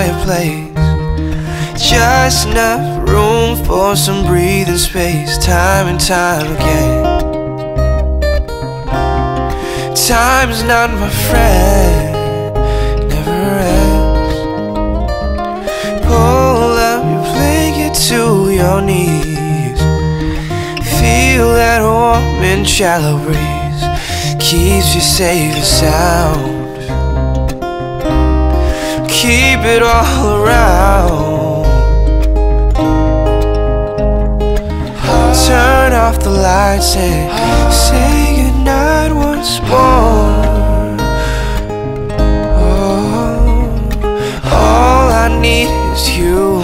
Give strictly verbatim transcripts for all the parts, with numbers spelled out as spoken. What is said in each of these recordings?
fireplace. Just enough room for some breathing space, time and time again. Time's not my friend, never ends. Pull up your blanket to your knees. Feel that warm and shallow breeze, keeps you safe and sound. Keep it all around. Turn off the lights and say goodnight once more. Oh, all I need is you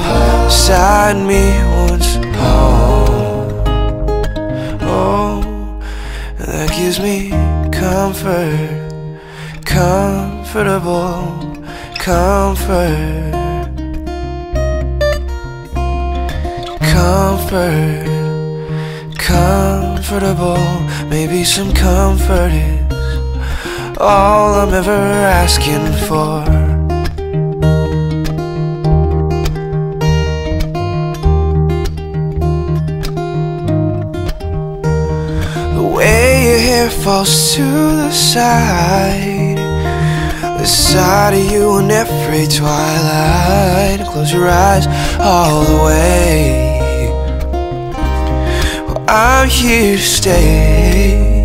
beside me once more. Oh, that gives me comfort, comfortable comfort, comfort. Comfortable, maybe some comfort is all I'm ever asking for. The way your hair falls to the side, the side of you in every twilight. Close your eyes all the way. I'm here to stay.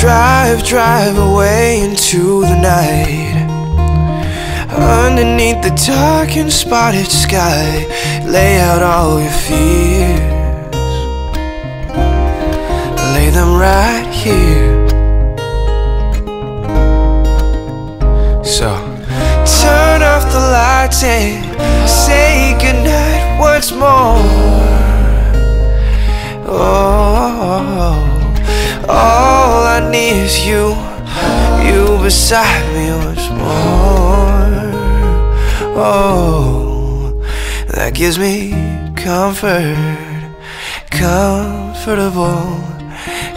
Drive, drive away into the night. Underneath the dark and spotted sky, lay out all your fears. Lay them right here. So turn off the lights and say goodnight once more. Oh, all I need is you, you beside me once more. Oh, that gives me comfort, comfortable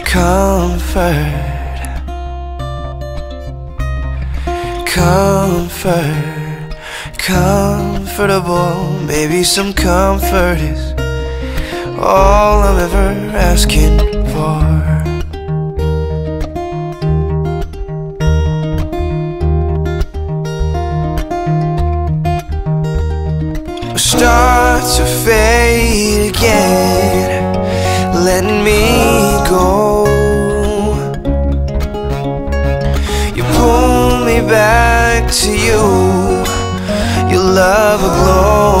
comfort, comfort. Comfortable, maybe some comfort is all I'm ever asking for. Start to fade again, let me go. You pull me back to you, your love aglow.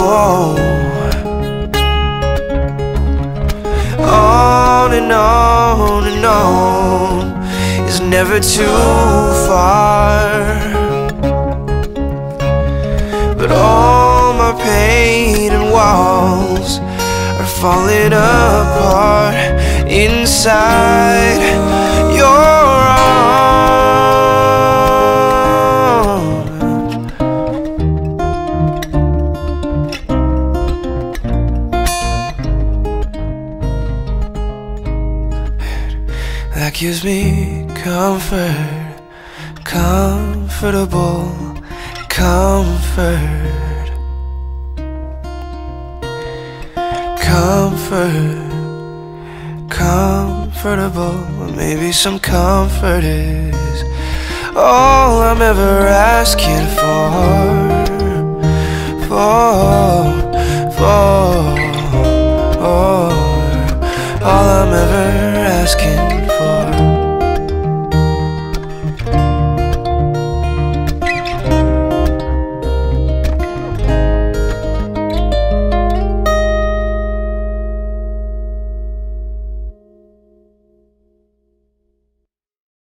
On and on and on is never too far. But all my pain and walls are falling apart inside your that gives me comfort, comfortable comfort, comfort, comfortable. Maybe some comfort is all I'm ever asking for, for.